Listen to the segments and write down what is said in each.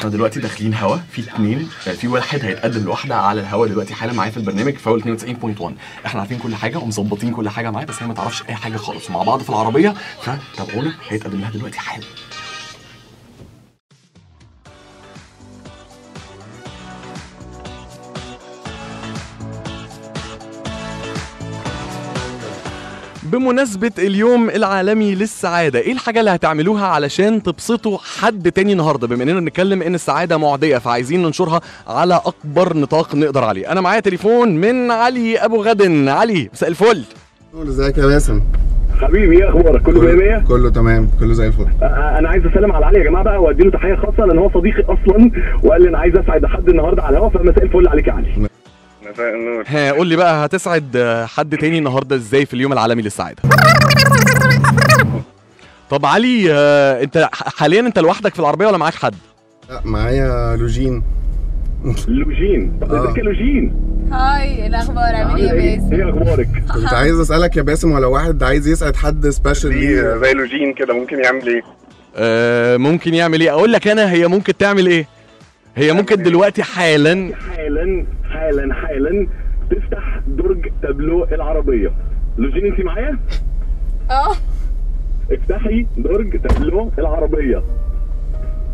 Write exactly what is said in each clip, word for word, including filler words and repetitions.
احنا دلوقتي داخلين هوا في اثنين، في واحد هيتقدم لوحده على الهوا دلوقتي حالا معايا في البرنامج فول اثنين وتسعين نقطة واحد. احنا عارفين كل حاجه ومظبطين كل حاجه معايا، بس هي ما تعرفش اي حاجه خالص، مع بعض في العربيه، فتابعونا هيتقدم لها دلوقتي حالا. بمناسبة اليوم العالمي للسعادة، ايه الحاجة اللي هتعملوها علشان تبسطوا حد تاني النهاردة؟ بما اننا بنتكلم ان السعادة معدية، فعايزين ننشرها على اكبر نطاق نقدر عليه. انا معايا تليفون من علي ابو غدن. علي، مساء الفل. ازيك يا باسم؟ حبيبي، ايه اخبارك؟ كله مية مية؟ كله تمام، كله زي الفل. انا عايز اسلم على علي يا جماعه بقى، وادي له تحية خاصة لان هو صديقي اصلا، وقال لي انا عايز اسعد حد النهاردة على الهوا، فمساء الفل عليك يا علي. ها، قول لي بقى هتسعد حد تاني النهارده ازاي في اليوم العالمي للسعاده؟ طب علي، انت حاليا انت لوحدك في العربيه ولا معاك حد؟ لا، معايا لوجين. لوجين؟ طب ازيك يا لوجين؟ هاي، الاخبار، عامل ايه يا باسم؟ ايه اخبارك؟ كنت عايز اسالك يا باسم، ولو واحد عايز يسعد حد سبيشال ليه زي لوجين كده ممكن يعمل ايه؟ آه، ممكن يعمل ايه؟ اقول لك انا، هي ممكن تعمل ايه؟ هي ممكن دلوقتي حالا حالا حالا حالا تفتح درج تابلو العربيه. لوجين انت معايا؟ اه، افتحي درج تابلو العربيه.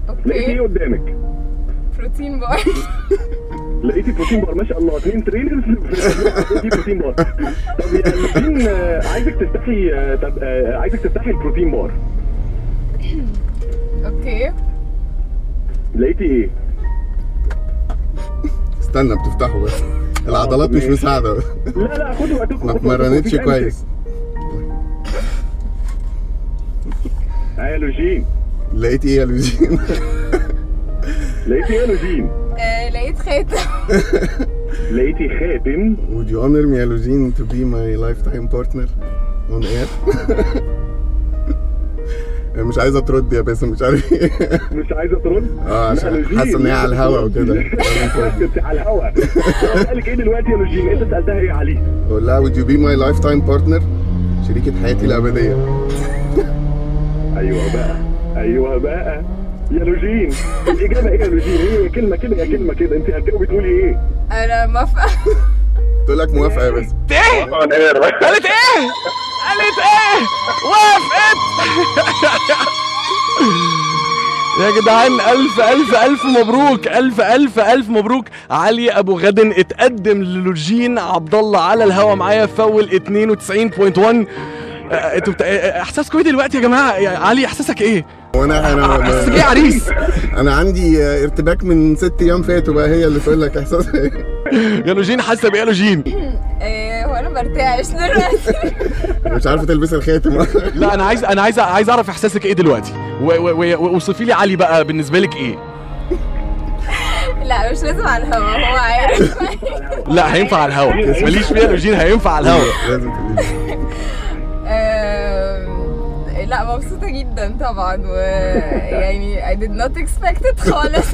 اوكي، لقيتي ايه قدامك؟ بروتين بار. لقيتي بروتين بار، ما شاء الله، اثنين تريلرز لقيتي بروتين بار. طب يا لوجين، عايزك تفتحي طب عايزك تفتحي البروتين بار. اوكي، لقيتي ايه؟ استنى، بتفتحه بس، العضلات مش مساعده. لا لا، خدوا وقتكم، ما اتمرنتش كويس. ها يا لوجين، لقيت ايه يا لوجين؟ لقيت ايه يا لوجين؟ لقيت خاتم. لقيتي خاتم؟ Would you honor me يا لوجين to be my lifetime partner on air؟ مش عايزه ترد يا باسم، مش عارف ايه. مش عايزه ترد؟ اه، عشان حاسه ان هي على الهوا وكده. كنت على الهوا. بسالك ايه دلوقتي يا لوجين؟ انت سالتها ايه عليه؟ بقول لها would you be my lifetime partner؟ شريكة حياتي الابديه. ايوه بقى، ايوه بقى يا لوجين، الاجابه ايه يا لوجين؟ هي كلمه كده يا كلمه كده، انت هتجاوبي تقولي ايه؟ انا موافقه. قلت لك موافقه يا باسم. ايه؟ قالت ايه؟ قالت ايه؟ وافقت. يا جدعان، الف الف الف مبروك، الف الف الف مبروك. علي ابو غدن اتقدم للوجين عبد الله على الهوا معايا فول اثنين وتسعين نقطة واحد. انتوا احساسكم ايه دلوقتي يا جماعه؟ علي، احساسك ايه؟ وانا انا احساسك ايه يا عريس؟ انا عندي ارتباك من ست ايام فاتوا بقى، هي اللي تقول لك احساسها ايه. يا لوجين، حاسه بايه يا لوجين؟ هو انا برتعش دلوقتي، مش عارفه تلبسي الخاتم. لا، انا عايز انا عايز عايز اعرف احساسك ايه دلوقتي، ووصفي لي علي بقى بالنسبه لك ايه؟ لا، مش لازم على الهوا، هو عارف. لا، هينفع على الهوا، ماليش فيها لوجين، هينفع على الهوا. لازم تقولي. لا، مبسوطه جدا طبعا، ويعني I did not expect it خالص.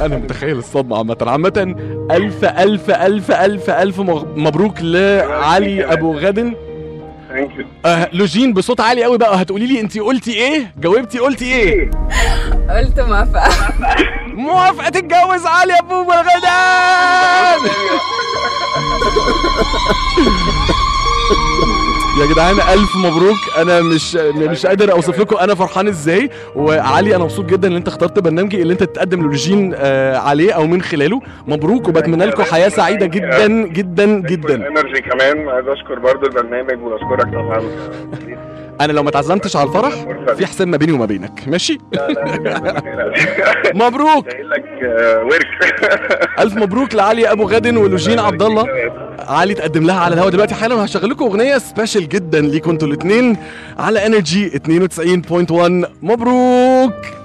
أنا متخيل الصدمة. عامة عامة ألف ألف ألف ألف ألف مبروك لعلي أبو غدن. أه، لوجين، بصوت عالي قوي بقى، هتقولي لي أنت قلتي إيه؟ جاوبتي قلتي إيه؟ قلت موافقة. موافقة تتجوز علي أبو غدن. يا جدعان، ألف مبروك. أنا مش مش قادر أوصف لكم أنا فرحان إزاي. وعلي، أنا مبسوط جدا إن أنت اخترت برنامجي اللي أنت تتقدم للوجين آه عليه أو من خلاله. مبروك، وبتمنى لكم حياة سعيدة جدا جدا جدا. انرجي كمان عايز أشكر برضه البرنامج وأشكرك طبعا. أنا لو ما تعزمتش على الفرح في حساب ما بيني وما بينك، ماشي؟ مبروك. ألف مبروك لعلي أبو غدن ولوجين عبد الله. علي تقدم لها على الهوا دلوقتي حالا، وهشغل لكم أغنية سبيشال جدا ليكم انتوا الاثنين على انرجي اثنين وتسعين نقطة واحد. مبروك.